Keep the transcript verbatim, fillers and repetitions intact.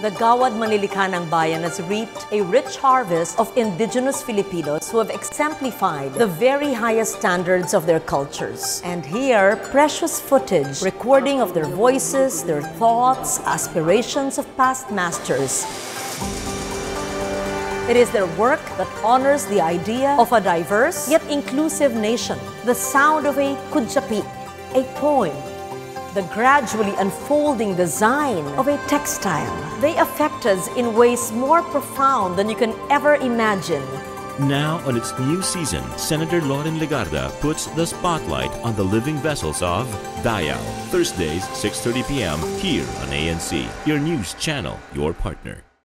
The Gawad Manlilikha ng Bayan has reaped a rich harvest of indigenous Filipinos who have exemplified the very highest standards of their cultures. And here, precious footage, recording of their voices, their thoughts, aspirations of past masters. It is their work that honors the idea of a diverse yet inclusive nation. The sound of a kudyapi, a poem, the gradually unfolding design of a textile. They affect us in ways more profound than you can ever imagine. Now, on its new season, Senator Loren Legarda puts the spotlight on the living vessels of Dayaw. Thursdays, six thirty p m here on A N C, your news channel, your partner.